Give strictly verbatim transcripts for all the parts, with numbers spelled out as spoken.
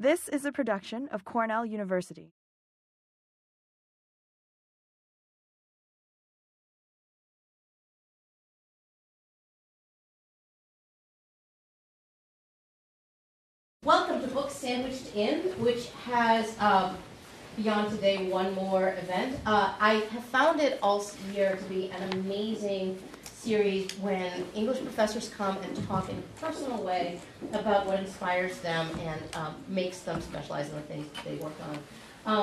This is a production of Cornell University. Welcome to Books Sandwiched In, which has, um, beyond today, one more event. Uh, I have found it all year to be an amazing series when English professors come and talk in a personal way about what inspires them and um, makes them specialize in the things that they work on.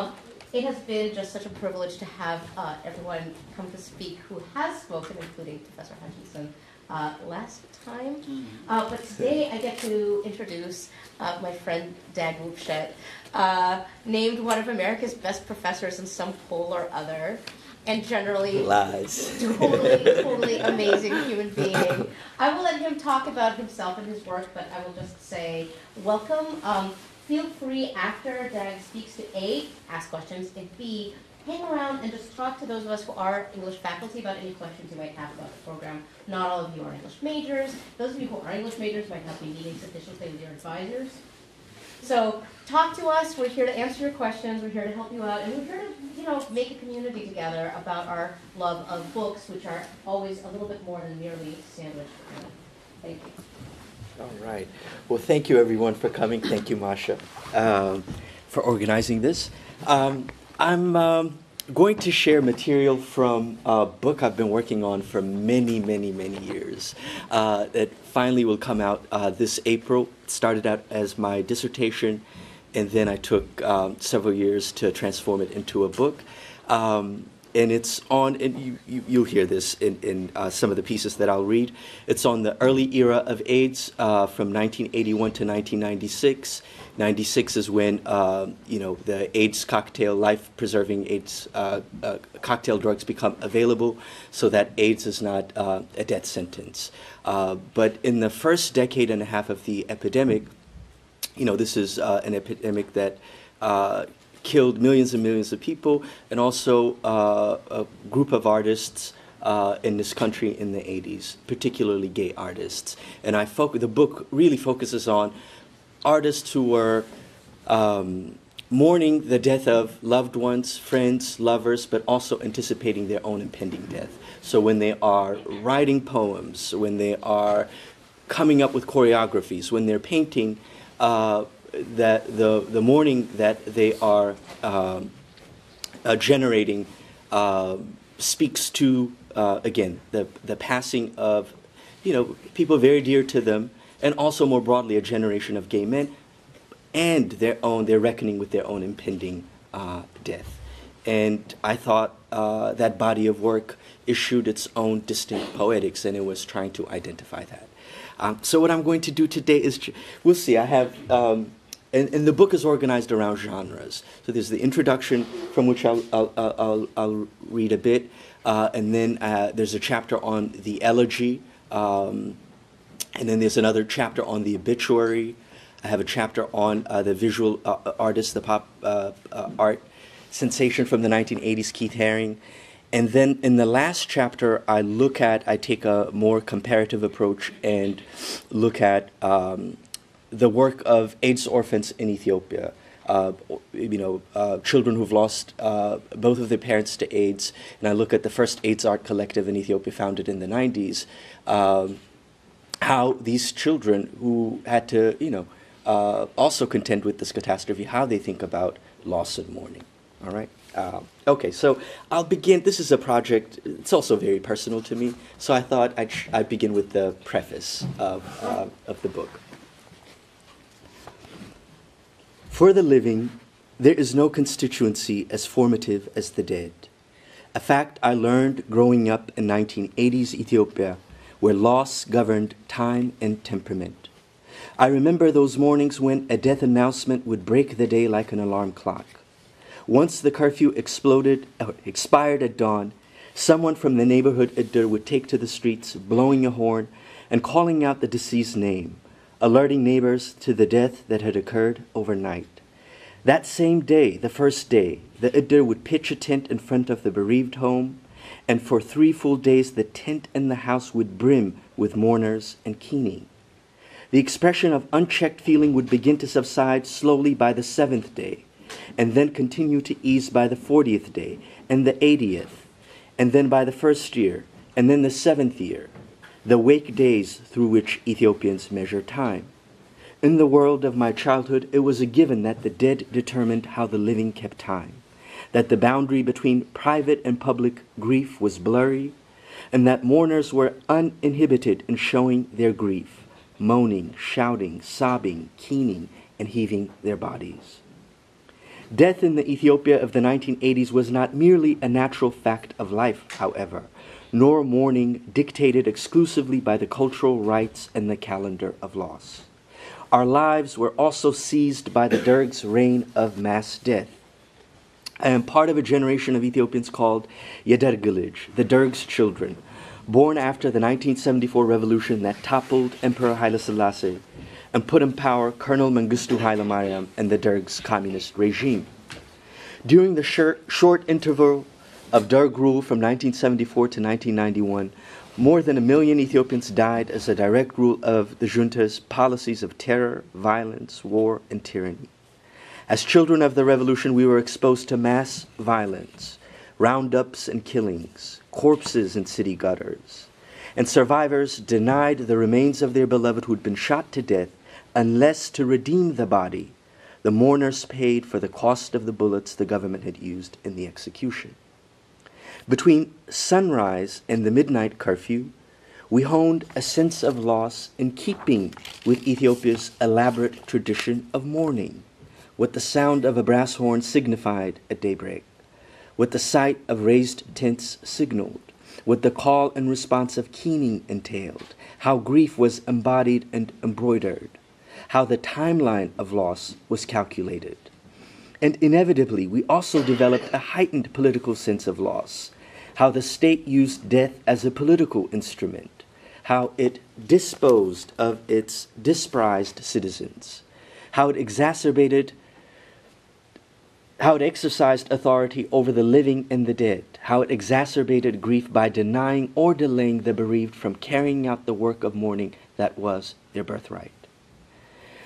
Um, it has been just such a privilege to have uh, everyone come to speak who has spoken, including Professor Hutchinson uh, last time. Uh, but today I get to introduce uh, my friend Dagmawi Woubshet, uh, named one of America's best professors in some poll or other. And generally, lies. totally, totally amazing human being. I will let him talk about himself and his work, but I will just say, welcome. Um, feel free after Derg speaks to A, ask questions, and B, hang around and just talk to those of us who are English faculty about any questions you might have about the program. Not all of you are English majors. Those of you who are English majors might not be meeting sufficiently with your advisors. So talk to us. We're here to answer your questions. We're here to help you out. And we're here to, you know, make a community together about our love of books, which are always a little bit more than merely sandwiched. Thank you. All right. Well, thank you, everyone, for coming. Thank you, Masha, um, for organizing this. Um, I'm um, going to share material from a book I've been working on for many, many, many years uh, that finally will come out uh, this April. It started out as my dissertation, and then I took um, several years to transform it into a book. Um, and it's on, and you, you, you'll hear this in, in uh, some of the pieces that I'll read. It's on the early era of AIDS uh, from nineteen eighty-one to nineteen ninety-six. ninety-six is when uh, you know, the AIDS cocktail, life-preserving AIDS uh, uh, cocktail drugs become available, so that AIDS is not uh, a death sentence. Uh, but in the first decade and a half of the epidemic, you know, this is uh, an epidemic that uh, killed millions and millions of people, and also uh, a group of artists Uh, in this country in the eighties, particularly gay artists. And I foc the book really focuses on artists who were um, mourning the death of loved ones, friends, lovers, but also anticipating their own impending death. So when they are writing poems, when they are coming up with choreographies, when they're painting, uh, that the, the mourning that they are um, uh, generating uh, speaks to, uh, again, the, the passing of, you know, people very dear to them, and also more broadly a generation of gay men, and their own, their reckoning with their own impending uh, death. And I thought uh, that body of work issued its own distinct poetics, and it was trying to identify that. Um, so what I'm going to do today is, we'll see, I have, um, and, and the book is organized around genres. So there's the introduction, from which I'll, I'll, I'll, I'll read a bit, uh, and then uh, there's a chapter on the elegy, um, and then there's another chapter on the obituary. I have a chapter on uh, the visual uh, artist, the pop uh, uh, art sensation from the nineteen eighties, Keith Haring. And then in the last chapter, I look at, I take a more comparative approach and look at um, the work of AIDS orphans in Ethiopia. Uh, you know, uh, children who've lost uh, both of their parents to AIDS. And I look at the first AIDS art collective in Ethiopia founded in the nineties. Um, how these children who had to, you know, uh, also contend with this catastrophe, how they think about loss and mourning, all right? Um, okay, so I'll begin, this is a project, it's also very personal to me, so I thought I'd, I'd begin with the preface of, uh, of the book. For the living, there is no constituency as formative as the dead, a fact I learned growing up in nineteen eighties Ethiopia, where loss governed time and temperament. I remember those mornings when a death announcement would break the day like an alarm clock. Once the curfew exploded, or expired at dawn, someone from the neighborhood Idir would take to the streets, blowing a horn and calling out the deceased's name, alerting neighbors to the death that had occurred overnight. That same day, the first day, the Idir would pitch a tent in front of the bereaved home, and for three full days the tent and the house would brim with mourners and keening. The expression of unchecked feeling would begin to subside slowly by the seventh day, and then continue to ease by the fortieth day, and the eightieth, and then by the first year, and then the seventh year, the wake days through which Ethiopians measure time. In the world of my childhood, it was a given that the dead determined how the living kept time, that the boundary between private and public grief was blurry, and that mourners were uninhibited in showing their grief, moaning, shouting, sobbing, keening, and heaving their bodies. Death in the Ethiopia of the nineteen eighties was not merely a natural fact of life, however, nor mourning dictated exclusively by the cultural rites and the calendar of loss. Our lives were also seized by the Derg's reign of mass death. I am part of a generation of Ethiopians called Yedergilij, the Derg's children, born after the nineteen seventy-four revolution that toppled Emperor Haile Selassie and put in power Colonel Mengistu Haile Mariam and the Derg's communist regime. During the shir- short interval of Derg rule from nineteen seventy-four to nineteen ninety-one, more than a million Ethiopians died as a direct rule of the junta's policies of terror, violence, war, and tyranny. As children of the revolution, we were exposed to mass violence, roundups and killings, corpses in city gutters, and survivors denied the remains of their beloved who'd been shot to death unless to redeem the body. The mourners paid for the cost of the bullets the government had used in the execution. Between sunrise and the midnight curfew, we honed a sense of loss in keeping with Ethiopia's elaborate tradition of mourning, what the sound of a brass horn signified at daybreak, what the sight of raised tents signaled, what the call and response of keening entailed, how grief was embodied and embroidered, how the timeline of loss was calculated. And inevitably, we also developed a heightened political sense of loss, how the state used death as a political instrument, how it disposed of its despised citizens, how it exacerbated how it exercised authority over the living and the dead, how it exacerbated grief by denying or delaying the bereaved from carrying out the work of mourning that was their birthright.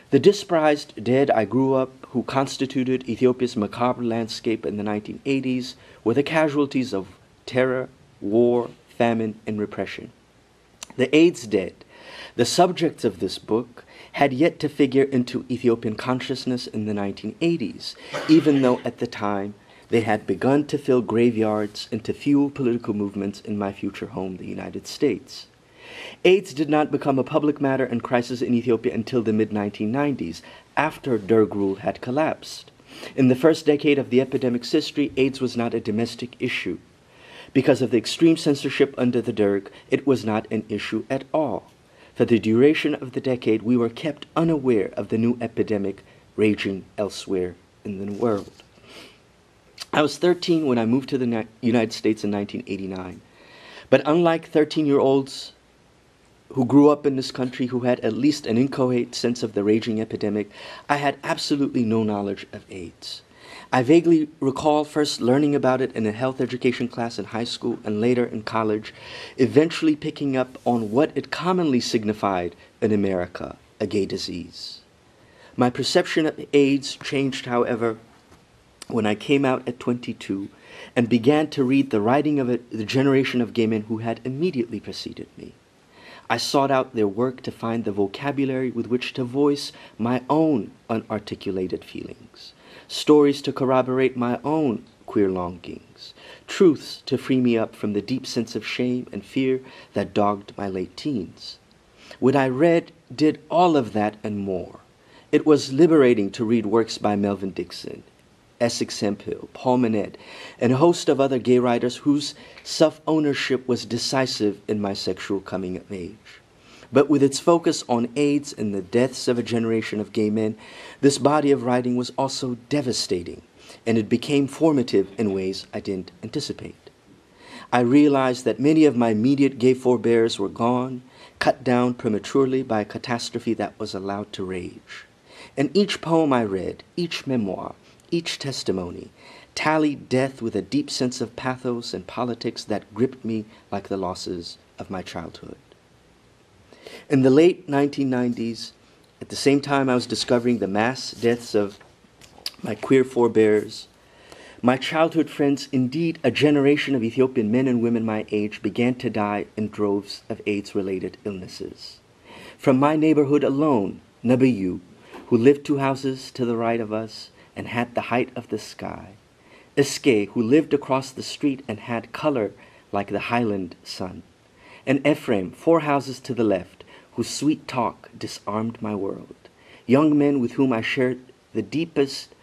The despised dead I grew up, who constituted Ethiopia's macabre landscape in the nineteen eighties, were the casualties of terror, war, famine, and repression. The AIDS dead, the subjects of this book, had yet to figure into Ethiopian consciousness in the nineteen eighties, even though at the time they had begun to fill graveyards and to fuel political movements in my future home, the United States. AIDS did not become a public matter and crisis in Ethiopia until the mid nineteen nineties, after Derg rule had collapsed. In the first decade of the epidemic's history, AIDS was not a domestic issue. Because of the extreme censorship under the Derg, it was not an issue at all. For the duration of the decade, we were kept unaware of the new epidemic raging elsewhere in the world. I was thirteen when I moved to the United States in nineteen eighty-nine. But unlike thirteen-year-olds who grew up in this country who had at least an inchoate sense of the raging epidemic, I had absolutely no knowledge of AIDS. I vaguely recall first learning about it in a health education class in high school and later in college, eventually picking up on what it commonly signified in America, a gay disease. My perception of AIDS changed, however, when I came out at twenty-two and began to read the writing of it, the generation of gay men who had immediately preceded me. I sought out their work to find the vocabulary with which to voice my own unarticulated feelings, stories to corroborate my own queer longings, truths to free me up from the deep sense of shame and fear that dogged my late teens. What I read did all of that and more. It was liberating to read works by Melvin Dixon, Essex Hemphill, Paul Monette, and a host of other gay writers whose self-ownership was decisive in my sexual coming of age. But with its focus on AIDS and the deaths of a generation of gay men, this body of writing was also devastating, and it became formative in ways I didn't anticipate. I realized that many of my immediate gay forebears were gone, cut down prematurely by a catastrophe that was allowed to rage. And each poem I read, each memoir, each testimony, tallied death with a deep sense of pathos and politics that gripped me like the losses of my childhood. In the late nineteen nineties, At the same time, I was discovering the mass deaths of my queer forebears. My childhood friends, indeed a generation of Ethiopian men and women my age, began to die in droves of AIDS-related illnesses. From my neighborhood alone, Nabiyu, who lived two houses to the right of us and had the height of the sky, Eske, who lived across the street and had color like the highland sun, and Ephraim, four houses to the left, whose sweet talk disarmed my world, young men with whom I shared the deepest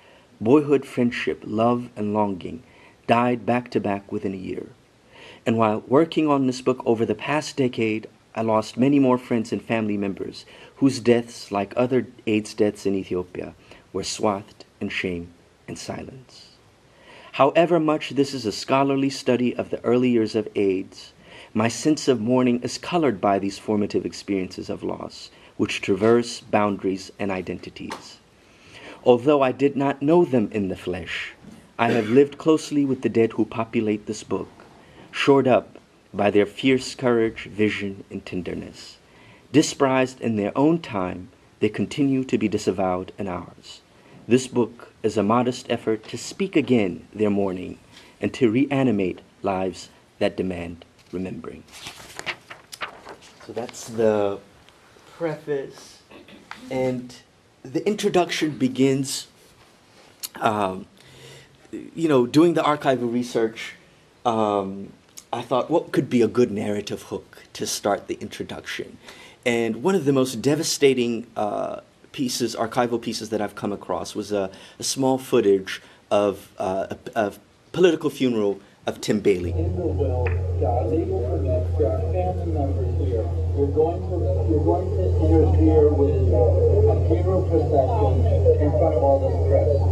boyhood friendship, love, and longing, died back to back within a year. And while working on this book over the past decade, I lost many more friends and family members whose deaths, like other AIDS deaths in Ethiopia, were swathed in shame and silence. However much this is a scholarly study of the early years of AIDS, my sense of mourning is colored by these formative experiences of loss, which traverse boundaries and identities. Although I did not know them in the flesh, I have lived closely with the dead who populate this book, shored up by their fierce courage, vision, and tenderness. Despised in their own time, they continue to be disavowed in ours. This book is a modest effort to speak again their mourning and to reanimate lives that demand remembering. So that's the preface, and the introduction begins, um, you know, doing the archival research, um, I thought, what could be a good narrative hook to start the introduction? And one of the most devastating uh, pieces, archival pieces that I've come across was a, a small footage of uh, a, a political funeral of Tim Bailey. You're going to you're going to interfere with a funeral procession in front of all this press.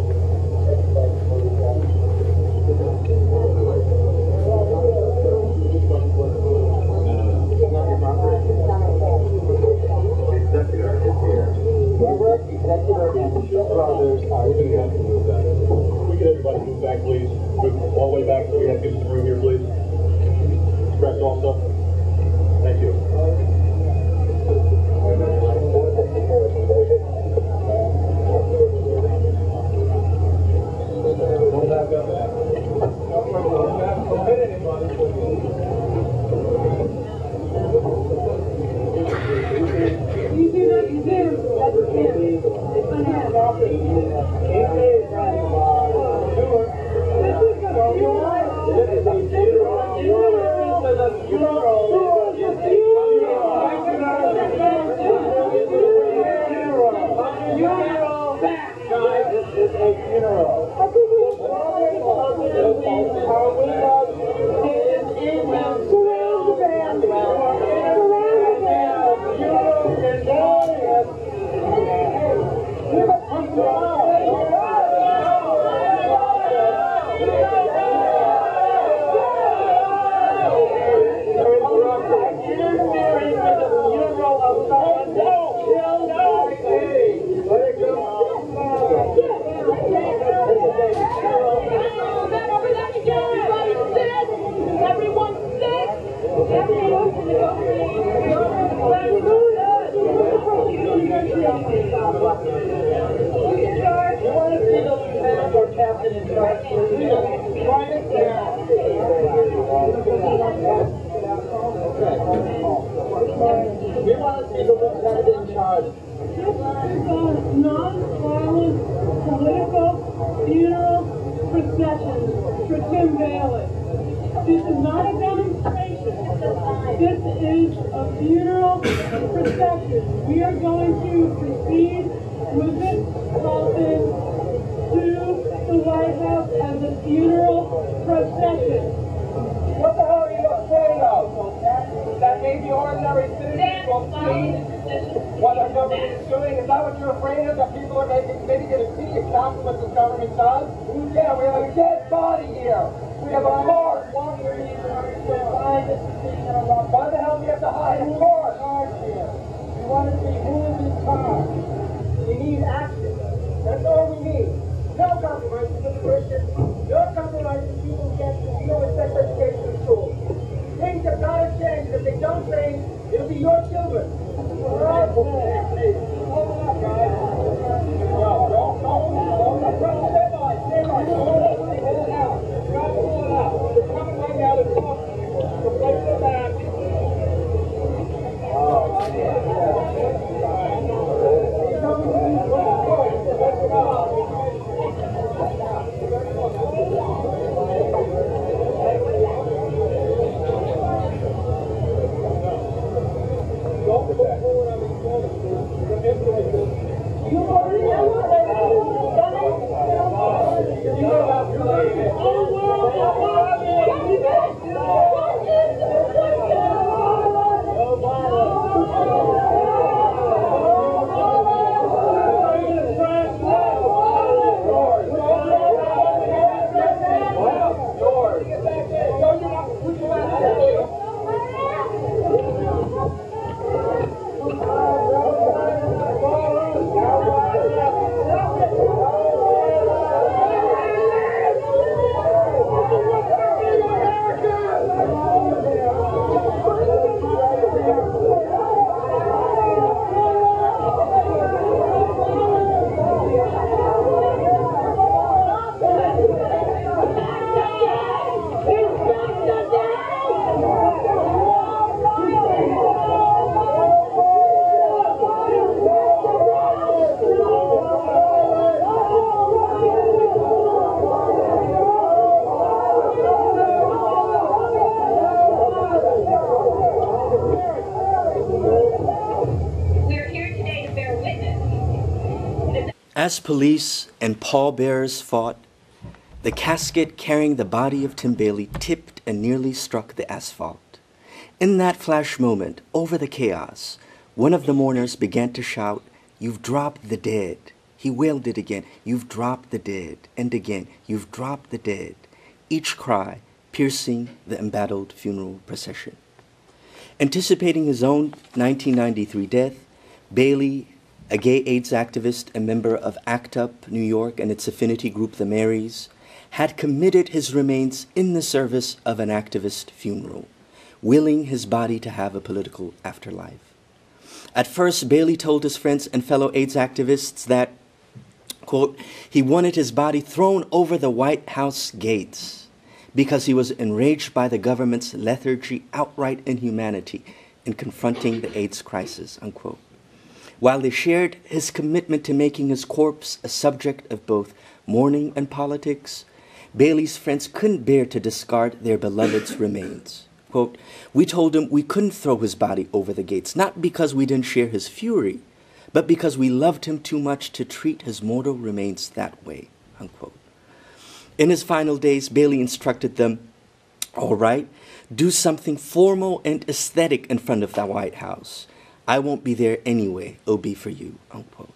Executor is here. Robert, Executor and Shield Brothers are here. We could everybody move back, please. Move all the way back so we have people in the room here, please. Stretch also. Thank you. It'll be your children. All right, please. As police and pallbearers fought, the casket carrying the body of Tim Bailey tipped and nearly struck the asphalt. In that flash moment, over the chaos, one of the mourners began to shout, "You've dropped the dead." He wailed it again, "You've dropped the dead," and again, "You've dropped the dead," each cry piercing the embattled funeral procession. Anticipating his own nineteen ninety-three death, Bailey, a gay AIDS activist and member of ACT UP New York and its affinity group The Marys, had committed his remains in the service of an activist funeral, willing his body to have a political afterlife. At first, Bailey told his friends and fellow AIDS activists that, quote, he wanted his body thrown over the White House gates because he was enraged by the government's lethargy, outright inhumanity in confronting the AIDS crisis, unquote. While they shared his commitment to making his corpse a subject of both mourning and politics, Bailey's friends couldn't bear to discard their beloved's remains. Quote, we told him we couldn't throw his body over the gates, not because we didn't share his fury, but because we loved him too much to treat his mortal remains that way, unquote. In his final days, Bailey instructed them, all right, do something formal and aesthetic in front of the White House. I won't be there anyway, O B for you, unquote.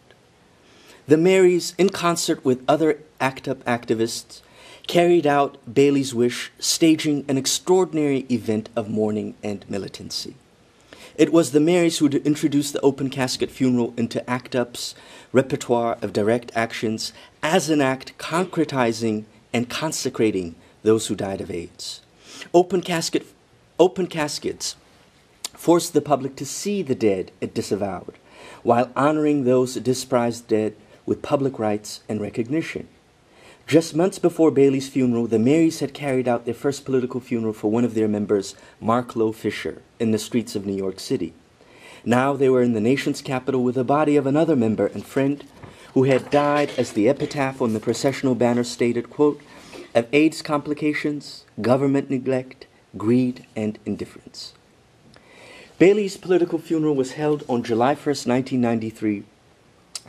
The Marys, in concert with other ACT UP activists, carried out Bailey's wish, staging an extraordinary event of mourning and militancy. It was the Marys who introduced the open casket funeral into ACT UP's repertoire of direct actions as an act concretizing and consecrating those who died of AIDS. Open casket, open caskets forced the public to see the dead it disavowed, while honoring those despised dead with public rights and recognition. Just months before Bailey's funeral, the Marys had carried out their first political funeral for one of their members, Mark Lowe Fisher, in the streets of New York City. Now they were in the nation's capital with the body of another member and friend who had died, as the epitaph on the processional banner stated, quote, of AIDS complications, government neglect, greed, and indifference. Bailey's political funeral was held on July first, nineteen ninety-three,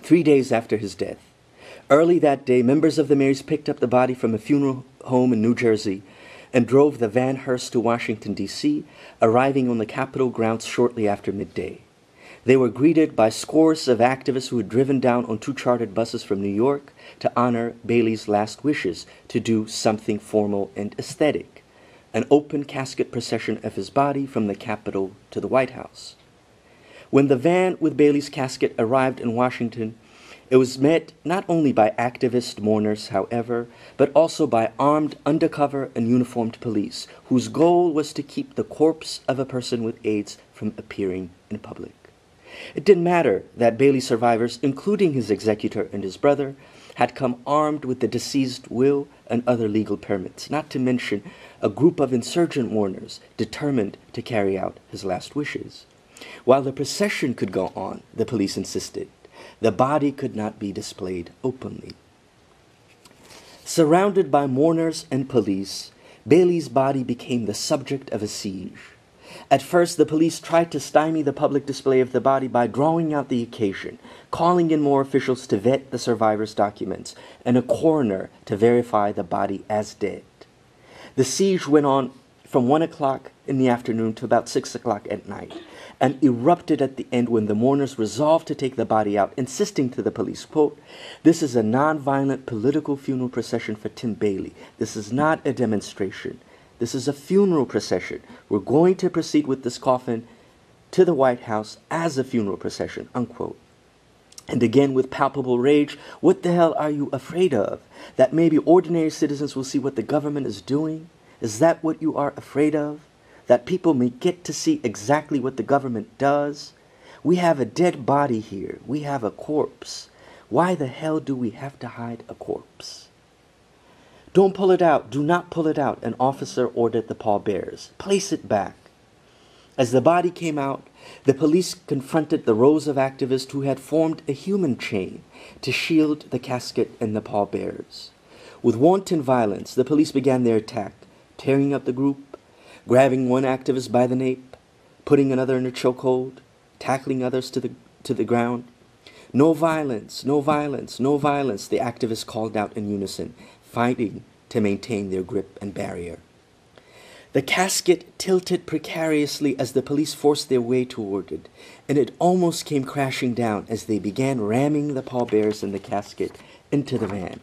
three days after his death. Early that day, members of the Marys picked up the body from a funeral home in New Jersey and drove the van hearse to Washington, D C, arriving on the Capitol grounds shortly after midday. They were greeted by scores of activists who had driven down on two chartered buses from New York to honor Bailey's last wishes to do something formal and aesthetic: an open casket procession of his body from the Capitol to the White House. When the van with Bailey's casket arrived in Washington, it was met not only by activist mourners, however, but also by armed, undercover, and uniformed police, whose goal was to keep the corpse of a person with AIDS from appearing in public. It didn't matter that Bailey's survivors, including his executor and his brother, had come armed with the deceased's will and other legal permits, not to mention a group of insurgent mourners determined to carry out his last wishes. While the procession could go on, the police insisted, the body could not be displayed openly. Surrounded by mourners and police, Bailey's body became the subject of a siege. At first, the police tried to stymie the public display of the body by drawing out the occasion, calling in more officials to vet the survivors' documents, and a coroner to verify the body as dead. The siege went on from one o'clock in the afternoon to about six o'clock at night, and erupted at the end when the mourners resolved to take the body out, insisting to the police, quote, this is a nonviolent political funeral procession for Tim Bailey. This is not a demonstration. This is a funeral procession. We're going to proceed with this coffin to the White House as a funeral procession, unquote. And again, with palpable rage, what the hell are you afraid of? That maybe ordinary citizens will see what the government is doing? Is that what you are afraid of? That people may get to see exactly what the government does? We have a dead body here. We have a corpse. Why the hell do we have to hide a corpse? Don't pull it out. Do not pull it out, an officer ordered the pallbearers. Place it back. As the body came out, the police confronted the rows of activists who had formed a human chain to shield the casket and the pallbearers. With wanton violence, the police began their attack, tearing up the group, grabbing one activist by the nape, putting another in a chokehold, tackling others to the, to the ground. No violence, no violence, no violence, the activists called out in unison, fighting to maintain their grip and barrier. The casket tilted precariously as the police forced their way toward it, and it almost came crashing down as they began ramming the pallbearers and the casket into the van.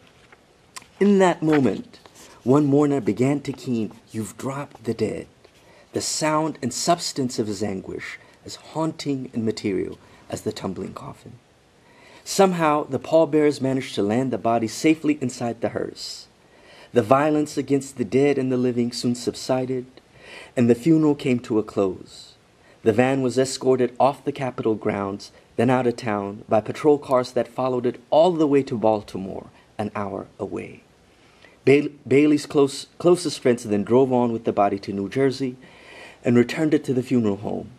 In that moment, one mourner began to keen, "You've dropped the dead," the sound and substance of his anguish as haunting and material as the tumbling coffin. Somehow, the pallbearers managed to land the body safely inside the hearse. The violence against the dead and the living soon subsided, and the funeral came to a close. The van was escorted off the Capitol grounds, then out of town, by patrol cars that followed it all the way to Baltimore, an hour away. Ba- Bailey's close, closest friends then drove on with the body to New Jersey and returned it to the funeral home.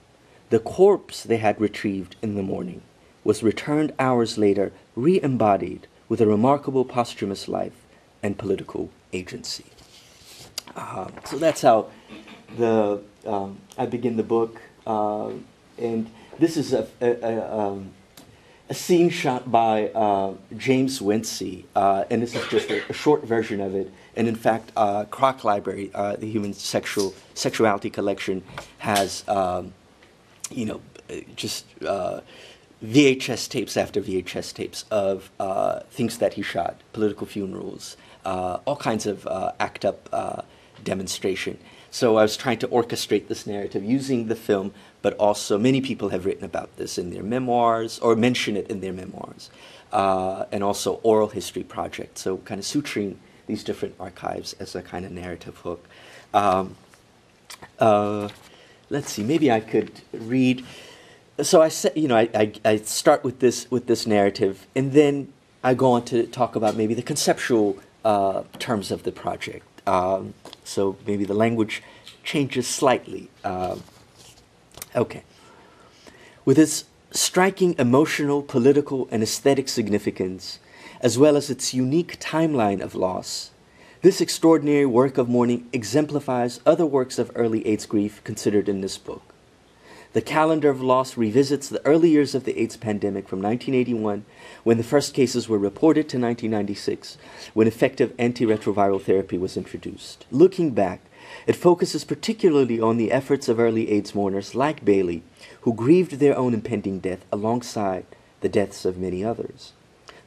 The corpse they had retrieved in the morning was returned hours later, re-embodied with a remarkable posthumous life and political agency. Uh, so that's how the um, I begin the book, uh, and this is a a, a, um, a scene shot by uh, James Wintzi, uh, and this is just a, a short version of it. And in fact, uh, Kroc Library, uh, the Human Sexual Sexuality Collection, has um, you know just. Uh, V H S tapes after V H S tapes of uh, things that he shot, political funerals, uh, all kinds of uh, ACT UP uh, demonstration. So I was trying to orchestrate this narrative using the film, but also many people have written about this in their memoirs or mention it in their memoirs, uh, and also oral history projects. So kind of suturing these different archives as a kind of narrative hook. Um, uh, let's see, maybe I could read. So I said, you know, I, I, I start with this with this narrative, and then I go on to talk about maybe the conceptual uh, terms of the project. Um, so maybe the language changes slightly. Uh, okay. With its striking emotional, political, and aesthetic significance, as well as its unique timeline of loss, this extraordinary work of mourning exemplifies other works of early AIDS grief considered in this book. The Calendar of Loss revisits the early years of the AIDS pandemic from nineteen eighty-one, when the first cases were reported, to nineteen ninety-six, when effective antiretroviral therapy was introduced. Looking back, it focuses particularly on the efforts of early AIDS mourners like Bailey, who grieved their own impending death alongside the deaths of many others.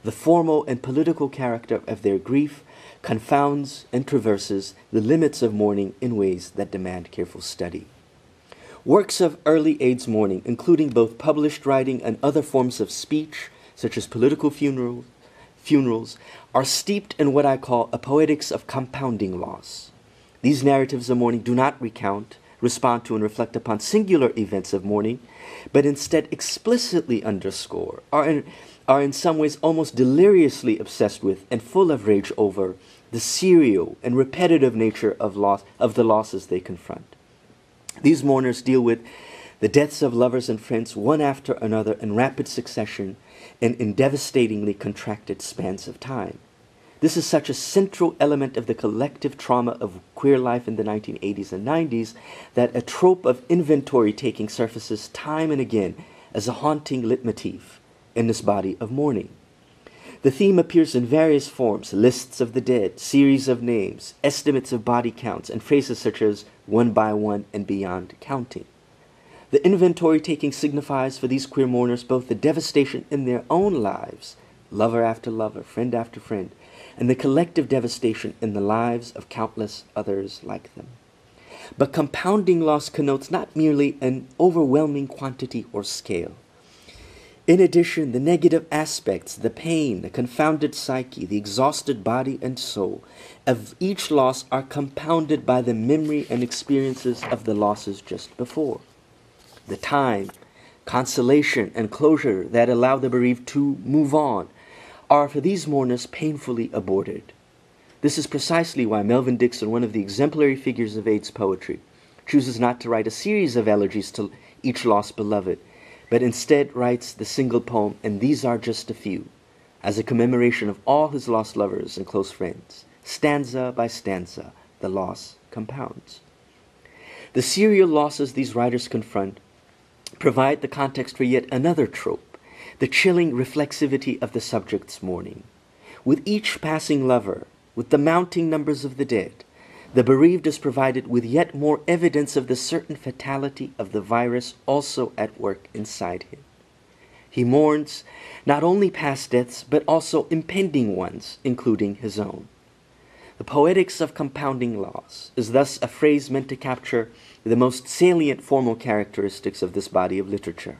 The formal and political character of their grief confounds and traverses the limits of mourning in ways that demand careful study. Works of early AIDS mourning, including both published writing and other forms of speech, such as political funerals, funerals, are steeped in what I call a poetics of compounding loss. These narratives of mourning do not recount, respond to, and reflect upon singular events of mourning, but instead explicitly underscore, are in, are in some ways almost deliriously obsessed with and full of rage over the serial and repetitive nature of loss, of the losses they confront. These mourners deal with the deaths of lovers and friends one after another in rapid succession and in devastatingly contracted spans of time. This is such a central element of the collective trauma of queer life in the nineteen eighties and nineties that a trope of inventory taking surfaces time and again as a haunting leitmotif in this body of mourning. The theme appears in various forms, lists of the dead, series of names, estimates of body counts, and phrases such as one by one and beyond counting. The inventory taking signifies for these queer mourners both the devastation in their own lives, lover after lover, friend after friend, and the collective devastation in the lives of countless others like them. But compounding loss connotes not merely an overwhelming quantity or scale. In addition, the negative aspects, the pain, the confounded psyche, the exhausted body and soul of each loss are compounded by the memory and experiences of the losses just before. The time, consolation, and closure that allow the bereaved to move on are for these mourners painfully aborted. This is precisely why Melvin Dixon, one of the exemplary figures of AIDS poetry, chooses not to write a series of elegies to each lost beloved, but instead writes the single poem, and these are just a few, as a commemoration of all his lost lovers and close friends. Stanza by stanza, the loss compounds. The serial losses these writers confront provide the context for yet another trope, the chilling reflexivity of the subject's mourning. With each passing lover, with the mounting numbers of the dead, the bereaved is provided with yet more evidence of the certain fatality of the virus also at work inside him. He mourns not only past deaths, but also impending ones, including his own. The poetics of compounding loss is thus a phrase meant to capture the most salient formal characteristics of this body of literature,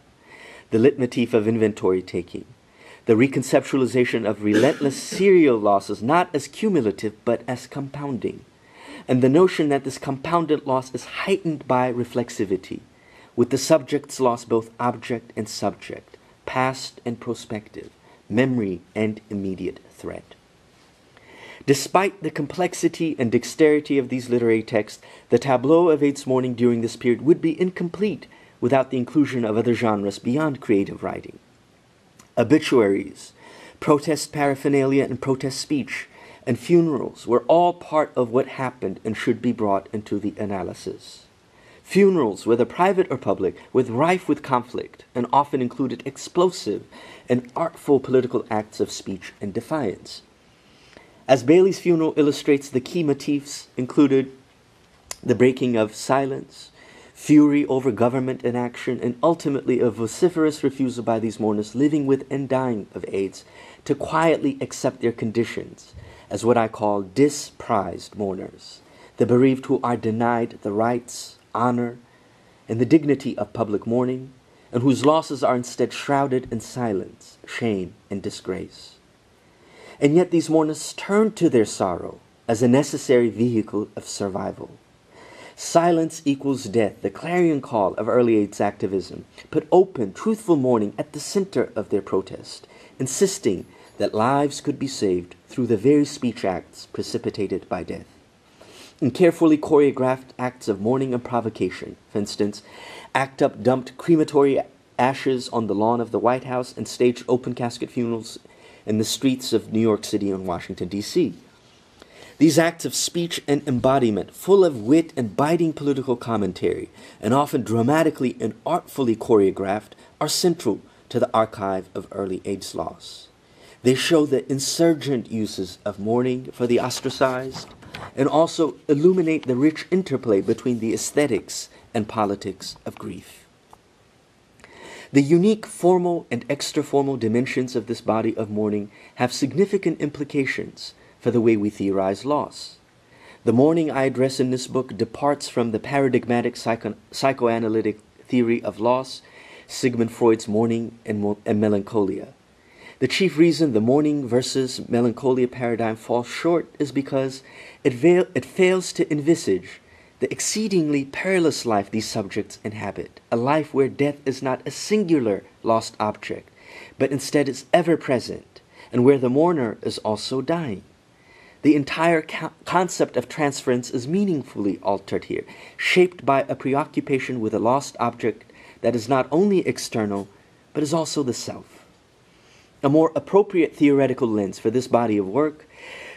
the leitmotif of inventory-taking, the reconceptualization of relentless serial losses not as cumulative but as compounding, and the notion that this compounded loss is heightened by reflexivity, with the subject's loss both object and subject, past and prospective, memory and immediate threat. Despite the complexity and dexterity of these literary texts, the tableau of Vaid's mourning during this period would be incomplete without the inclusion of other genres beyond creative writing. Obituaries, protest paraphernalia and protest speech, and funerals were all part of what happened and should be brought into the analysis. Funerals, whether private or public, were rife with conflict and often included explosive and artful political acts of speech and defiance. As Bailey's funeral illustrates, the key motifs included the breaking of silence, fury over government inaction, and ultimately a vociferous refusal by these mourners living with and dying of AIDS to quietly accept their conditions as what I call disprized mourners, the bereaved who are denied the rights, honor, and the dignity of public mourning, and whose losses are instead shrouded in silence, shame, and disgrace. And yet these mourners turned to their sorrow as a necessary vehicle of survival. Silence equals death, the clarion call of early AIDS activism, put open, truthful mourning at the center of their protest, insisting that lives could be saved through the very speech acts precipitated by death. In carefully choreographed acts of mourning and provocation, for instance, ACT UP dumped crematory ashes on the lawn of the White House and staged open casket funerals in the streets of New York City and Washington, D C These acts of speech and embodiment, full of wit and biting political commentary, and often dramatically and artfully choreographed, are central to the archive of early AIDS loss. They show the insurgent uses of mourning for the ostracized, and also illuminate the rich interplay between the aesthetics and politics of grief. The unique formal and extra-formal dimensions of this body of mourning have significant implications for the way we theorize loss. The mourning I address in this book departs from the paradigmatic psycho psychoanalytic theory of loss, Sigmund Freud's mourning and, mo and melancholia. The chief reason the mourning versus melancholia paradigm falls short is because it, it fails to envisage the exceedingly perilous life these subjects inhabit, a life where death is not a singular lost object, but instead is ever-present, and where the mourner is also dying. The entire co concept of transference is meaningfully altered here, shaped by a preoccupation with a lost object that is not only external, but is also the self. A more appropriate theoretical lens for this body of work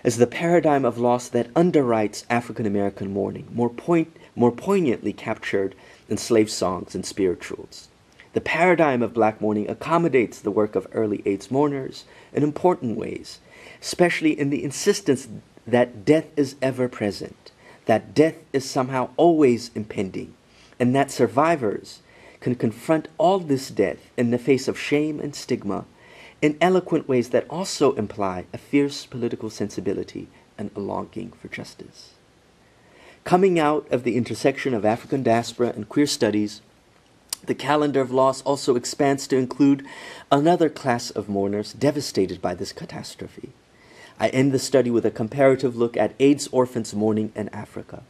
is the paradigm of loss that underwrites African-American mourning, more, point, more poignantly captured in slave songs and spirituals. The paradigm of black mourning accommodates the work of early AIDS mourners in important ways, especially in the insistence that death is ever-present, that death is somehow always impending, and that survivors can confront all this death in the face of shame and stigma in eloquent ways that also imply a fierce political sensibility and a longing for justice. Coming out of the intersection of African diaspora and queer studies, the calendar of loss also expands to include another class of mourners devastated by this catastrophe. I end the study with a comparative look at AIDS orphans mourning in Africa.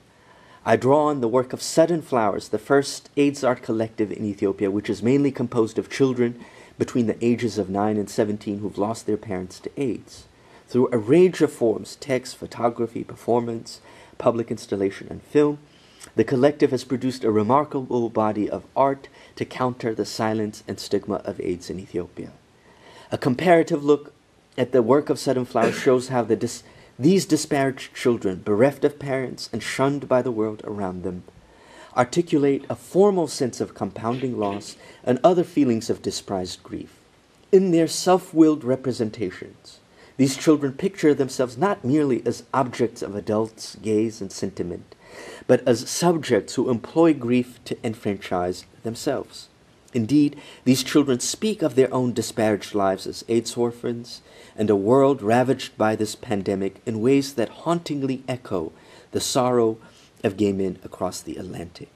I draw on the work of Sudden Flowers, the first AIDS art collective in Ethiopia, which is mainly composed of children between the ages of nine and seventeen who've lost their parents to AIDS, through a range of forms, text, photography, performance, public installation, and film. The collective has produced a remarkable body of art to counter the silence and stigma of AIDS in Ethiopia. A comparative look at the work of Sudden Flowers shows how the dis these disparaged children, bereft of parents and shunned by the world around them, articulate a formal sense of compounding loss and other feelings of disprized grief, in their self-willed representations, these children picture themselves not merely as objects of adults' gaze and sentiment, but as subjects who employ grief to enfranchise themselves. Indeed, these children speak of their own disparaged lives as AIDS orphans and a world ravaged by this pandemic in ways that hauntingly echo the sorrow of gay men across the Atlantic.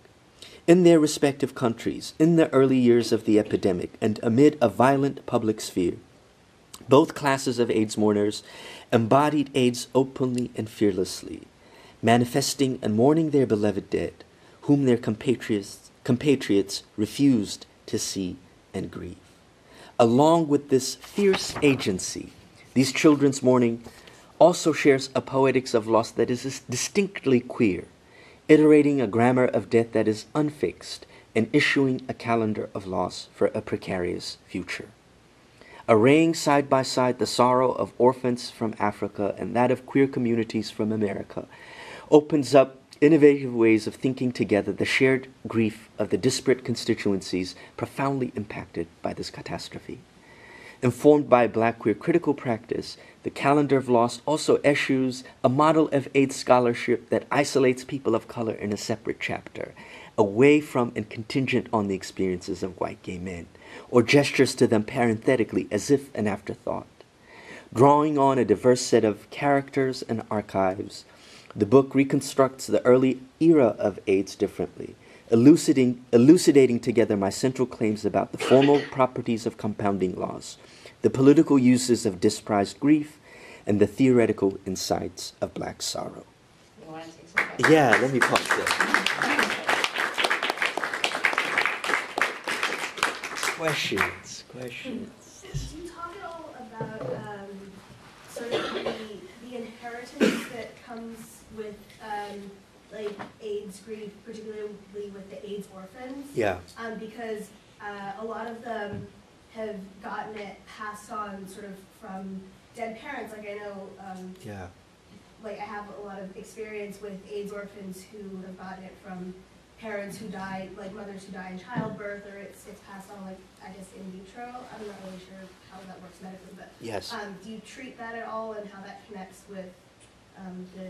In their respective countries, in the early years of the epidemic, and amid a violent public sphere, both classes of AIDS mourners embodied AIDS openly and fearlessly, manifesting and mourning their beloved dead, whom their compatriots, compatriots refused to see and grieve. Along with this fierce agency, these children's mourning also shares a poetics of loss that is distinctly queer, iterating a grammar of death that is unfixed and issuing a calendar of loss for a precarious future. Arraying side by side the sorrow of orphans from Africa and that of queer communities from America opens up innovative ways of thinking together the shared grief of the disparate constituencies profoundly impacted by this catastrophe. Informed by Black queer critical practice, the Calendar of Loss also eschews a model of AIDS scholarship that isolates people of color in a separate chapter, away from and contingent on the experiences of white gay men, or gestures to them parenthetically as if an afterthought. Drawing on a diverse set of characters and archives, the book reconstructs the early era of AIDS differently, elucidating, elucidating together my central claims about the formal properties of compounding loss, the political uses of disprized grief, and the theoretical insights of Black sorrow. You want to take some questions? Yeah, let me pause there. Questions, questions. Did you talk at all about um, sort of the, the inheritance that comes with um, like AIDS grief, particularly with the AIDS orphans? Yeah. Um, because uh, a lot of them have gotten it passed on sort of from dead parents. Like I know, um, yeah. Like I have a lot of experience with AIDS orphans who have gotten it from parents who died, like mothers who die in childbirth, or it's, it's passed on, like, I guess, in vitro. I'm not really sure how that works medically, but yes. Um, do you treat that at all, and how that connects with um, the,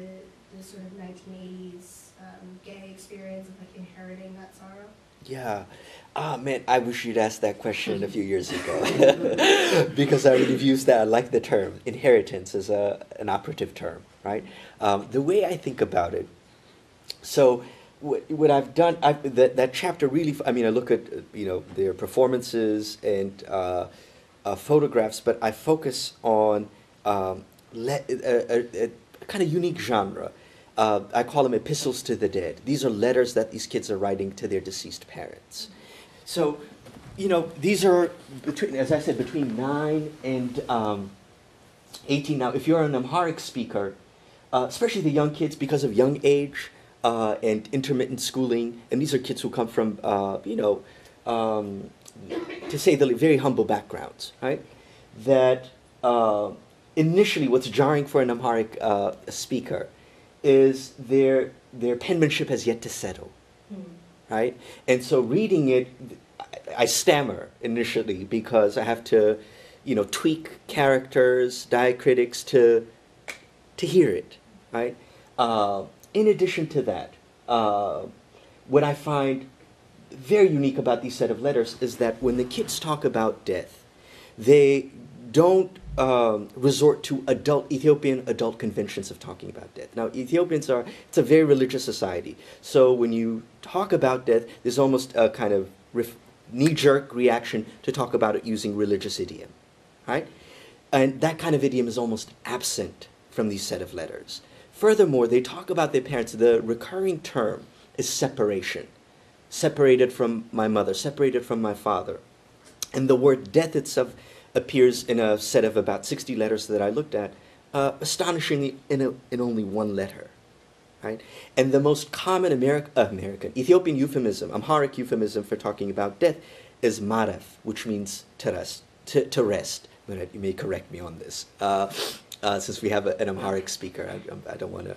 the sort of nineteen eighties um, gay experience of, like, inheriting that sorrow? Yeah. Ah, oh, man, I wish you'd asked that question a few years ago, because I would have used that. I like the term. Inheritance is a, an operative term, right? Um, the way I think about it, so... What I've done, I've, that, that chapter really, I mean, I look at, you know, their performances and uh, uh, photographs, but I focus on um, le a, a, a kind of unique genre. Uh, I call them epistles to the dead. These are letters that these kids are writing to their deceased parents. So, you know, these are, between, as I said, between nine and um, eighteen. Now, if you're an Amharic speaker, uh, especially the young kids, because of young age, Uh, and intermittent schooling, and these are kids who come from, uh, you know, um, to say the very humble backgrounds, right? That uh, initially, what's jarring for an Amharic uh, speaker is their their penmanship has yet to settle, mm. right? And so, reading it, I, I stammer initially because I have to, you know, tweak characters, diacritics to to hear it, right? Uh, In addition to that, uh, what I find very unique about these set of letters is that when the kids talk about death, they don't um, resort to adult Ethiopian adult conventions of talking about death. Now, Ethiopians are, it's a very religious society. So when you talk about death, there's almost a kind of knee-jerk reaction to talk about it using religious idiom, right? And that kind of idiom is almost absent from these set of letters. Furthermore, they talk about their parents. The recurring term is separation. Separated from my mother, separated from my father. And the word death itself appears in a set of about sixty letters that I looked at, uh, astonishingly in, a, in only one letter. Right? And the most common American, uh, American, Ethiopian euphemism, Amharic euphemism for talking about death is maraf, which means to rest. To, to rest. You may correct me on this. Uh, Uh, since we have a, an Amharic speaker, I, I don't want to.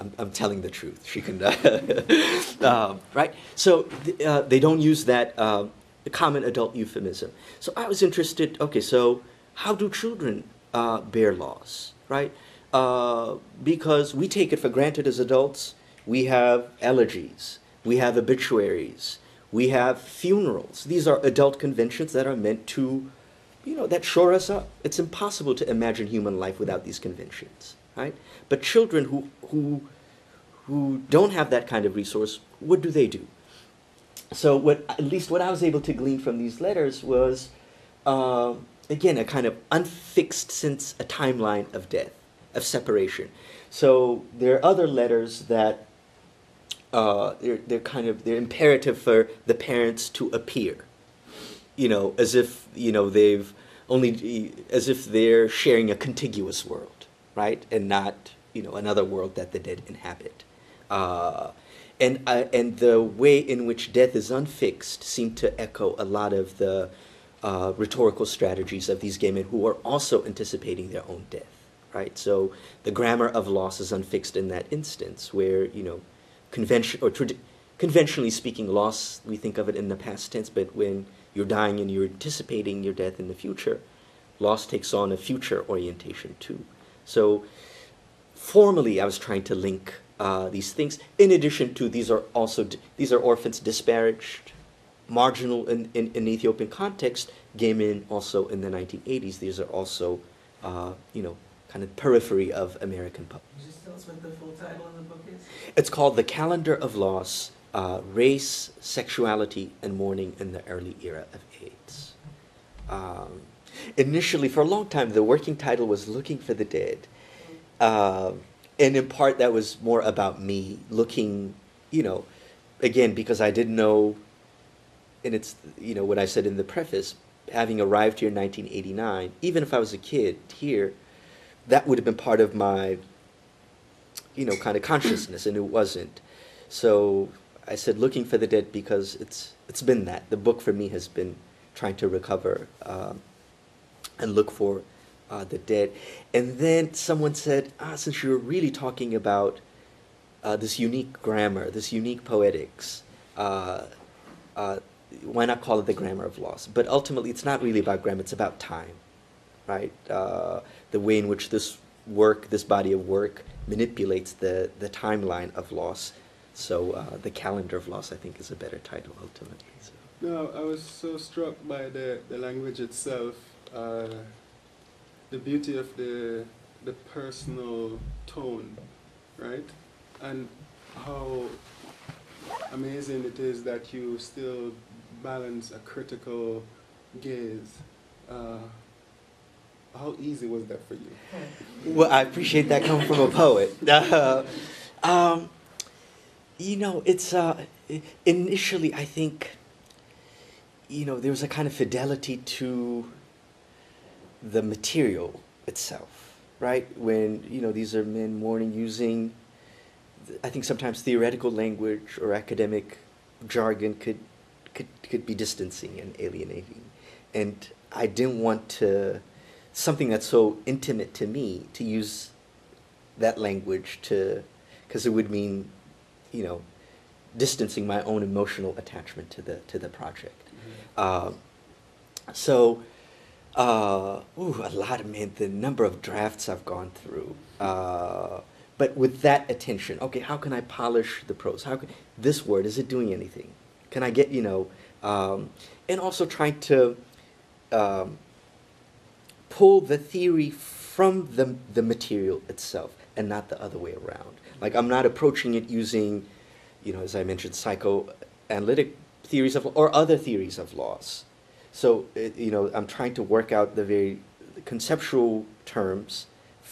I'm, I'm telling the truth. She can, uh, um, right? So th uh, they don't use that um, the common adult euphemism. So I was interested, okay, so how do children uh, bear loss, right? Uh, because we take it for granted as adults. We have elegies, we have obituaries, we have funerals. These are adult conventions that are meant to, you know, that shore us up. It's impossible to imagine human life without these conventions, right? But children who, who, who don't have that kind of resource, what do they do? So what, at least what I was able to glean from these letters was, uh, again, a kind of unfixed sense, a timeline of death, of separation. So there are other letters that uh, they're, they're kind of, they're imperative for the parents to appear, you know, as if, you know, they've only, as if they're sharing a contiguous world, right? And not, you know, another world that the dead inhabit. Uh, and, uh, and the way in which death is unfixed seemed to echo a lot of the uh, rhetorical strategies of these gay men who are also anticipating their own death. Right? So the grammar of loss is unfixed in that instance where, you know, convention, or conventionally speaking, loss, we think of it in the past tense, but when you're dying and you're anticipating your death in the future, loss takes on a future orientation too. So formally, I was trying to link uh, these things. In addition to, these are also, these are orphans disparaged, marginal in, in, in Ethiopian context, gay men also in the nineteen eighties, these are also, uh, you know, kind of periphery of American public. Can you just tell us what the full title of the book is? It's called The Calendar of Loss, uh, Race, Sexuality, and Mourning in the Early Era of AIDS. Um, initially, for a long time, the working title was Looking for the Dead. Uh, and in part, that was more about me looking, you know, again, because I didn't know, and it's, you know, what I said in the preface, having arrived here in nineteen eighty-nine, even if I was a kid here, that would have been part of my, you know, kind of consciousness, and it wasn't. So I said Looking for the Dead because it's, it's been that. The book for me has been trying to recover um, and look for uh, the dead. And then someone said, ah, since you're really talking about uh, this unique grammar, this unique poetics, uh, uh, why not call it The Grammar of Loss? But ultimately, it's not really about grammar, it's about time. Right, uh, the way in which this work, this body of work, manipulates the, the timeline of loss. So uh, The Calendar of Loss, I think, is a better title, ultimately. So. No, I was so struck by the, the language itself, uh, the beauty of the, the personal tone, right? And how amazing it is that you still balance a critical gaze. Uh, How easy was that for you? Well, I appreciate that coming from a poet. Uh, um, you know, it's uh, initially, I think, you know, there was a kind of fidelity to the material itself, right? When, you know, these are men mourning using, I think sometimes theoretical language or academic jargon could, could, could be distancing and alienating. And I didn't want to... something that's so intimate to me, to use that language to, because it would mean, you know, distancing my own emotional attachment to the, to the project. Mm-hmm. uh, so, uh, ooh, a lot of, man, the number of drafts I've gone through. Uh, but with that attention, okay, how can I polish the prose? How can, this word, is it doing anything? Can I get, you know, um, and also trying to, um, pull the theory from the, the material itself and not the other way around. Like, I'm not approaching it using, you know, as I mentioned, psychoanalytic theories of, or other theories of loss. So, it, you know, I'm trying to work out the very conceptual terms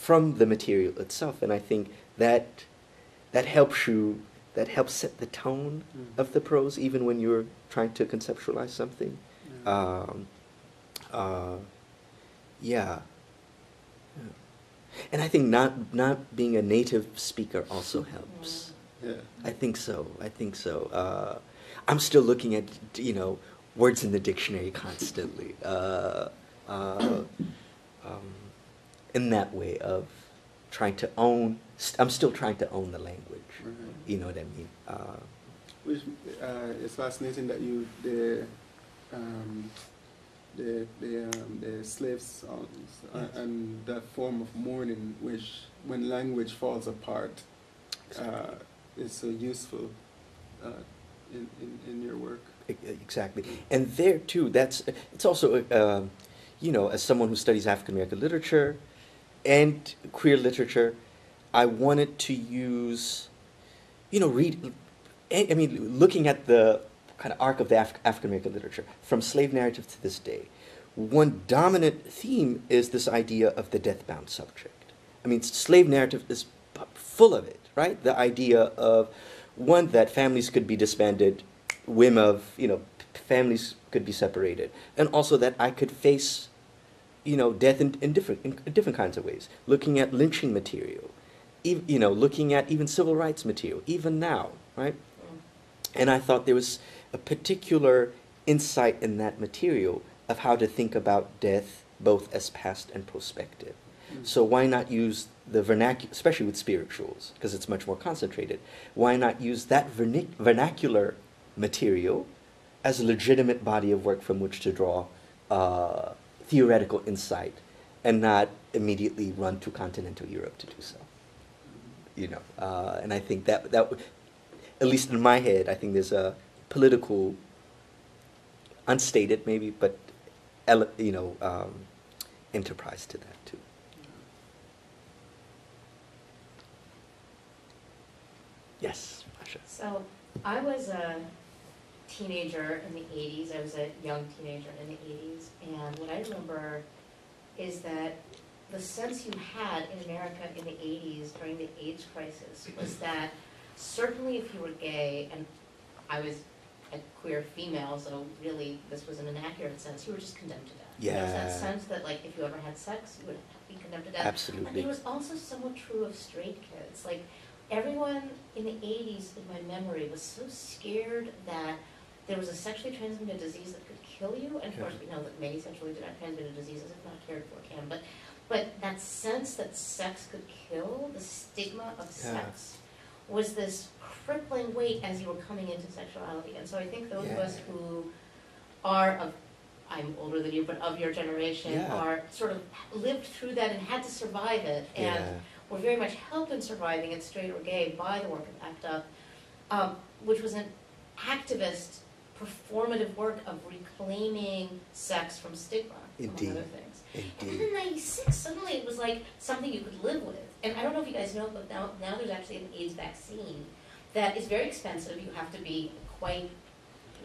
from the material itself. And I think that, that helps you, that helps set the tone mm. of the prose, even when you're trying to conceptualize something. Mm. Um, uh, Yeah. yeah, and I think not not being a native speaker also helps. Yeah, I think so. I think so. Uh, I'm still looking at, you know, words in the dictionary constantly. Uh, uh, um, in that way of trying to own, st I'm still trying to own the language. Mm-hmm. You know what I mean? Uh, Which uh, it's fascinating that you the um, the, the, um, the slave songs, yes. uh, and that form of mourning, which, when language falls apart, uh, is so useful uh, in, in, in your work. Exactly. And there, too, that's, it's also, uh, you know, as someone who studies African-American literature and queer literature, I wanted to use, you know, read, I mean, looking at the kind of arc of the Af African-American literature, from slave narrative to this day, one dominant theme is this idea of the death-bound subject. I mean, slave narrative is full of it, right? The idea of, one, that families could be disbanded, whim of, you know, families could be separated, and also that I could face, you know, death in, in different in different kinds of ways. Looking at lynching material, e you know, looking at even civil rights material, even now, right? And I thought there was a particular insight in that material of how to think about death both as past and prospective. Mm-hmm. So why not use the vernacular, especially with spirituals, because it's much more concentrated, why not use that vernac vernacular material as a legitimate body of work from which to draw uh, theoretical insight and not immediately run to continental Europe to do so? You know, uh, and I think that, that at least in my head, I think there's a political, unstated maybe, but, you know, um, enterprise to that too. Yes, Masha. So I was a teenager in the eighties. I was a young teenager in the eighties. And what I remember is that the sense you had in America in the eighties during the AIDS crisis was that certainly if you were gay, and I was a queer female, so really this was an inaccurate sense, you were just condemned to death. Yeah. There was that sense that like if you ever had sex, you would be condemned to death. Absolutely. And it was also somewhat true of straight kids. Like, everyone in the eighties, in my memory, was so scared that there was a sexually transmitted disease that could kill you. And of course, we know that many sexually transmitted diseases, if not cared for, can. But, but that sense that sex could kill, the stigma of yeah. sex, was this crippling weight as you were coming into sexuality. And so I think those yeah. of us who are of, I'm older than you, but of your generation, yeah. are sort of lived through that and had to survive it. And yeah. were very much helped in surviving it, straight or gay, by the work of ACT UP, um, which was an activist, performative work of reclaiming sex from stigma, Indeed. among other things. Indeed. And then in ninety-six, suddenly it was like something you could live with. And I don't know if you guys know, but now, now there's actually an AIDS vaccine that is very expensive. You have to be quite,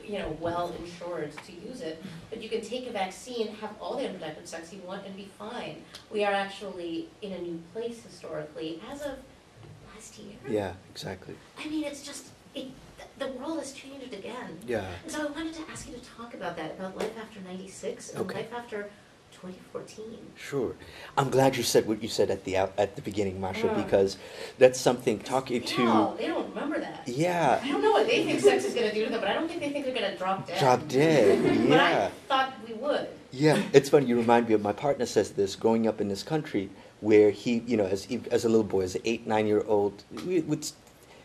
you know, well insured to use it, but you can take a vaccine, have all the unprotected sex you want, and be fine. We are actually in a new place historically, as of last year. Yeah, exactly. I mean, it's just, it, the world has changed again. Yeah. And so I wanted to ask you to talk about that, about life after ninety-six and okay. life after twenty fourteen. Sure. I'm glad you said what you said at the out, at the beginning, Masha, yeah. because that's something talking to... No, they don't remember that. Yeah. I don't know what they think sex is going to do to them, but I don't think they think they're going to drop dead. Drop dead, yeah. But I thought we would. Yeah, it's funny. You remind me of, my partner says this, growing up in this country where he, you know, as, as a little boy, as an eight, nine-year-old, would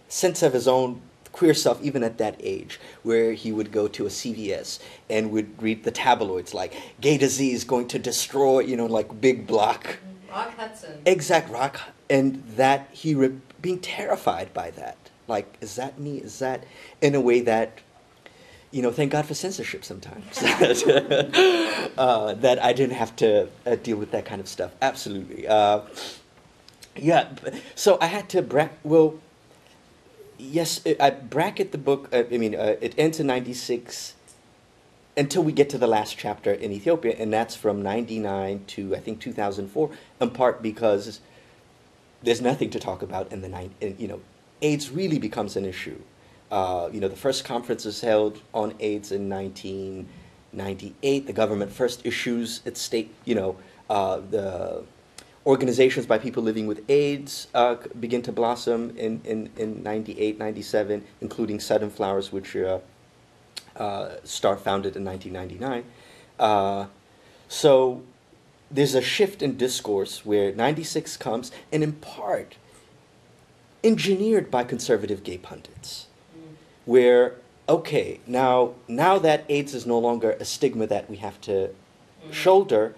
sense of his own queer stuff, even at that age, where he would go to a C V S and would read the tabloids like "Gay Disease Going to Destroy," you know, like big block. Rock Hudson. Exact Rock, and that he re being terrified by that. Like, is that me? Is that in a way that, you know, thank God for censorship sometimes. uh, that I didn't have to uh, deal with that kind of stuff. Absolutely. Uh, yeah. So I had to bracket. Well. Yes, I bracket the book, I mean, uh, it ends in ninety-six until we get to the last chapter in Ethiopia, and that's from ninety-nine to, I think, two thousand four, in part because there's nothing to talk about in the night, you know, AIDS really becomes an issue. Uh, you know, the first conference is held on AIDS in nineteen ninety-eight, the government first issues its state, you know, uh, the... organizations by people living with AIDS uh, begin to blossom in, in, in ninety-eight, ninety-seven, including Sudden Flowers, which uh, uh, Starr founded in nineteen ninety-nine. Uh, so there's a shift in discourse where ninety-six comes, and in part engineered by conservative gay pundits, mm. where okay, now, now that AIDS is no longer a stigma that we have to shoulder,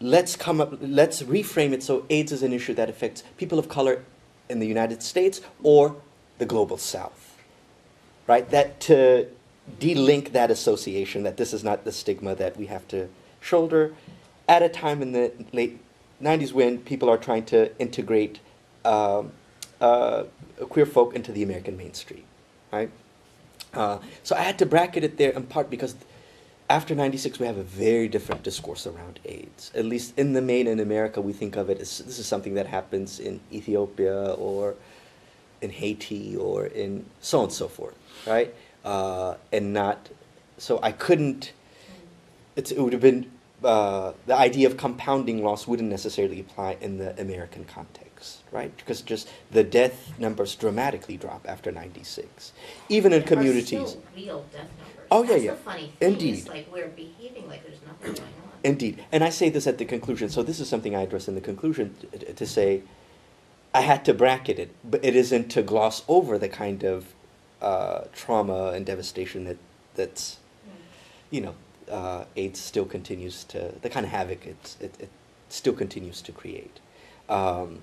let's come up, let's reframe it so AIDS is an issue that affects people of color in the United States or the global South, right? That to de-link that association, that this is not the stigma that we have to shoulder, at a time in the late nineties when people are trying to integrate um, uh, queer folk into the American mainstream, right? Uh, so I had to bracket it there in part because after ninety-six, we have a very different discourse around AIDS. At least in the main in America, we think of it as this is something that happens in Ethiopia or in Haiti or in so on and so forth, right? Uh, and not, so I couldn't, it's, it would have been, uh, the idea of compounding loss wouldn't necessarily apply in the American context, right? Because just the death numbers dramatically drop after ninety-six, even in communities. Still real death numbers. Oh, yeah, That's yeah. That's the funny thing. Indeed. It's like we're behaving like there's nothing going on. Indeed. And I say this at the conclusion, so this is something I address in the conclusion to, to say, I had to bracket it, but it isn't to gloss over the kind of uh, trauma and devastation that that's, you know, uh, AIDS still continues to, the kind of havoc it's, it, it still continues to create. Um,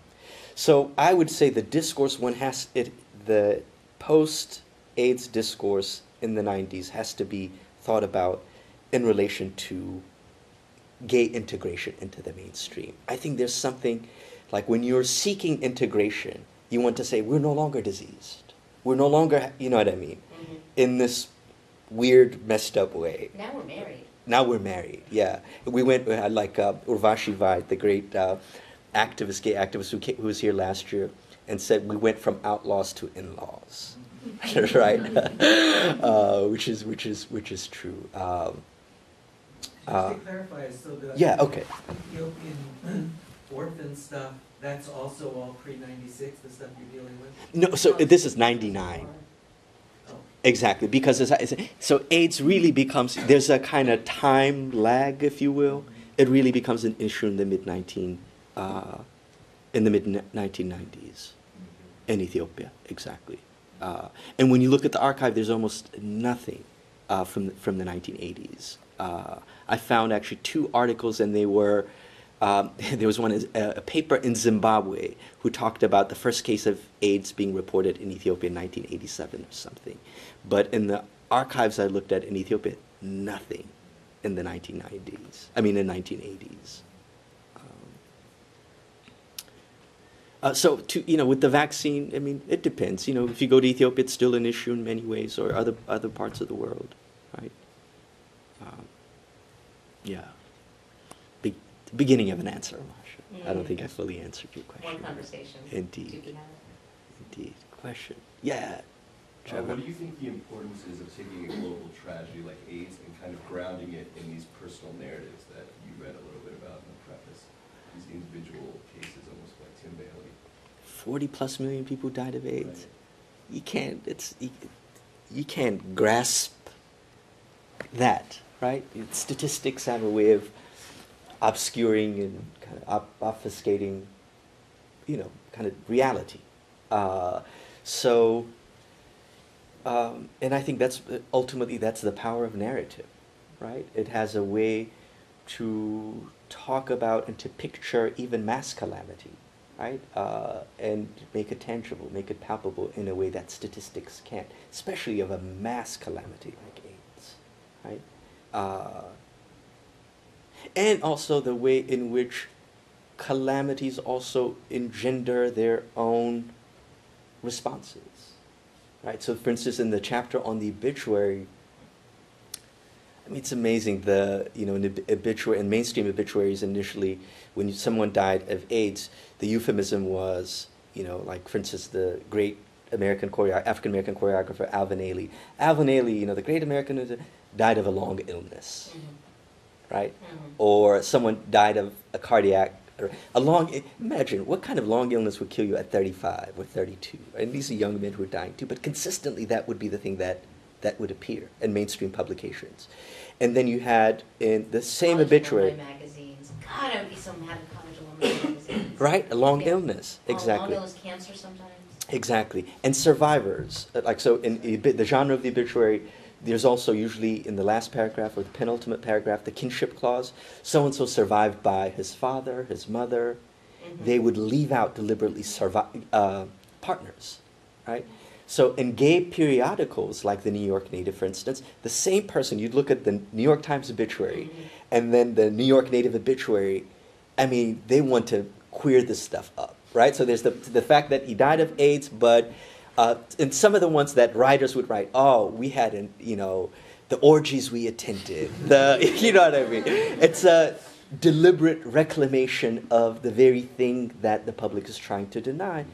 so I would say the discourse one has, it, the post-AIDS discourse in the nineties has to be thought about in relation to gay integration into the mainstream. I think there's something, like when you're seeking integration, you want to say, we're no longer diseased. We're no longer, you know what I mean, mm-hmm. in this weird, messed up way. Now we're married. Now we're married, yeah. We went, we had like uh, Urvashi Vaid, the great uh, activist, gay activist who, came, who was here last year, and said we went from outlaws to in-laws, right? uh, which is which is which is true. Um, uh, Just to clarify, so the yeah, okay. Ethiopian orphan stuff. That's also all pre ninety-six. The stuff you're dealing with. No, so this is ninety-nine. Oh. Exactly, because as I said, so AIDS really becomes, there's a kind of time lag, if you will. It really becomes an issue in the mid nineteen. Uh, in the mid nineteen nineties in Ethiopia, exactly. Uh, and when you look at the archive, there's almost nothing uh, from, the, from the nineteen eighties. Uh, I found actually two articles, and they were, um, there was one, a, a paper in Zimbabwe who talked about the first case of AIDS being reported in Ethiopia in nineteen eighty-seven or something. But in the archives I looked at in Ethiopia, nothing in the nineteen nineties, I mean in nineteen eighties. Uh, so, to, you know, with the vaccine, I mean, it depends. You know, if you go to Ethiopia, it's still an issue in many ways, or other other parts of the world, right? Um, yeah. Be beginning of an answer, Masha. Mm. I don't think I fully answered your question. One conversation. Indeed. Indeed. Question. Yeah. Uh, what do you think the importance is of taking a global tragedy like AIDS and kind of grounding it in these personal narratives that you read a little bit about in the preface, these individual cases, almost like Tim Bailey? forty plus million people died of AIDS. Right. You can't, it's, you, you can't grasp that, right? Statistics have a way of obscuring and kind of ob obfuscating, you know, kind of reality. Uh, so, um, and I think that's, ultimately, that's the power of narrative, right? It has a way to talk about and to picture even mass calamity, right? Uh, and make it tangible, make it palpable in a way that statistics can't, especially of a mass calamity like AIDS, right? Uh, and also the way in which calamities also engender their own responses, right? So for instance, in the chapter on the obituary, I mean, it's amazing, the, you know, in obituary, in mainstream obituaries initially, when someone died of AIDS, the euphemism was, you know, like, for instance, the great American choreo- African-American choreographer, Alvin Ailey. Alvin Ailey, you know, the great American, died of a long illness, mm-hmm. right? Mm-hmm. Or someone died of a cardiac, or a long, imagine, what kind of long illness would kill you at thirty-five or thirty-two? And these are young men who are dying too, but consistently that would be the thing that that would appear in mainstream publications. And then you had in the same college obituary. Magazines. God, I would be so mad at college alumni magazines. Right, a long yeah. illness, exactly. Oh, long illness, cancer sometimes. Exactly, and survivors. Like so, in the genre of the obituary, There's also usually in the last paragraph or the penultimate paragraph, the kinship clause. So-and-so survived by his father, his mother. Mm-hmm. They would leave out deliberately survi- uh, partners, right? So in gay periodicals, like the New York Native, for instance, the same person, you'd look at the New York Times obituary mm-hmm. and then the New York Native obituary. I mean, they want to queer this stuff up, right? So there's the, the fact that he died of AIDS, but... Uh, and some of the ones that writers would write, oh, we had, an, you know, the orgies we attended, the, you know what I mean? It's a deliberate reclamation of the very thing that the public is trying to deny,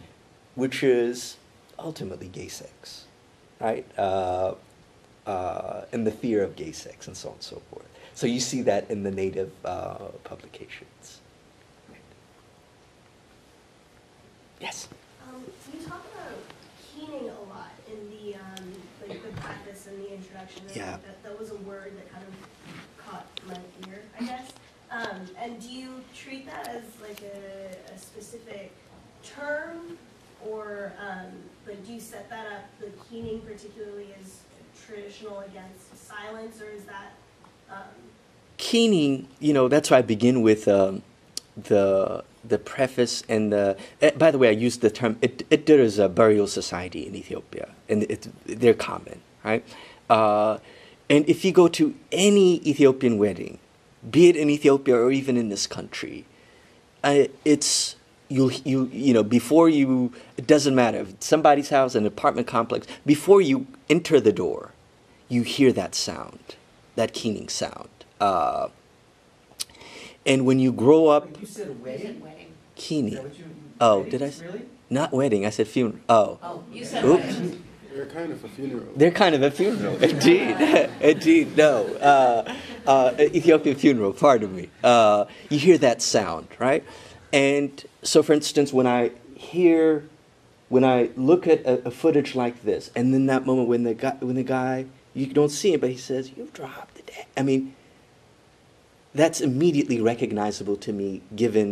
which is ultimately gay sex, right? Uh, uh, and the fear of gay sex and so on and so forth. So you see that in the Native uh, publications. Right. Yes? Um, you talk about a lot in the, um, like the preface and the introduction. Yeah. That, that was a word that kind of caught my ear, I guess. Um, and do you treat that as like a, a specific term, or um, like do you set that up, the keening particularly, as traditional against silence, or is that? Um, keening, you know, that's why I begin with um, the. the preface and the, uh, by the way, I used the term, Idir is a burial society in Ethiopia, and it, they're common, right? Uh, and if you go to any Ethiopian wedding, be it in Ethiopia or even in this country, uh, it's, you, you, you know, before you, it doesn't matter, if somebody's house, an apartment complex, before you enter the door, you hear that sound, that keening sound. Uh, And when you grow up, you said wedding, keening. Oh, weddings? Did I? Really? Not wedding. I said funeral. Oh. Oh, you said wedding. They're kind of a funeral. They're kind of a funeral, indeed. Indeed, no. Uh, uh, Ethiopian funeral. Pardon me. Uh, you hear that sound, right? And so, for instance, when I hear, when I look at a, a footage like this, and then that moment when the guy, when the guy, you don't see him, but he says, "You dropped the dead." I mean. That's immediately recognizable to me, given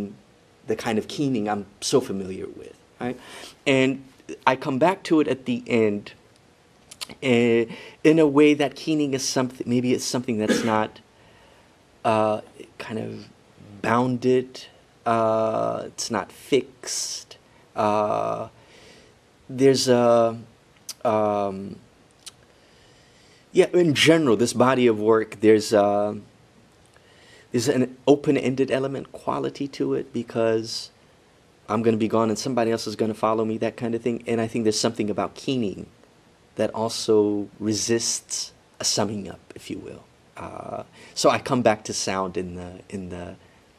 the kind of keening I'm so familiar with, right? And I come back to it at the end uh, in a way that keening is something, maybe it's something that's not uh, kind of bounded, uh, it's not fixed. Uh, there's a... Um, yeah, in general, this body of work, there's a... There's an open-ended element quality to it, because I'm going to be gone and somebody else is going to follow me, that kind of thing. And I think there's something about keening that also resists a summing up, if you will. Uh, so I come back to sound in the in the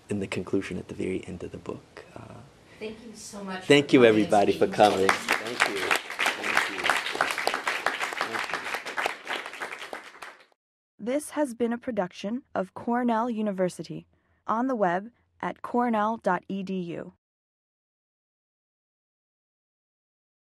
in the conclusion at the very end of the book. Uh, thank you so much. Thank you, everybody, for coming. Thank you. This has been a production of Cornell University, on the web at cornell dot e d u.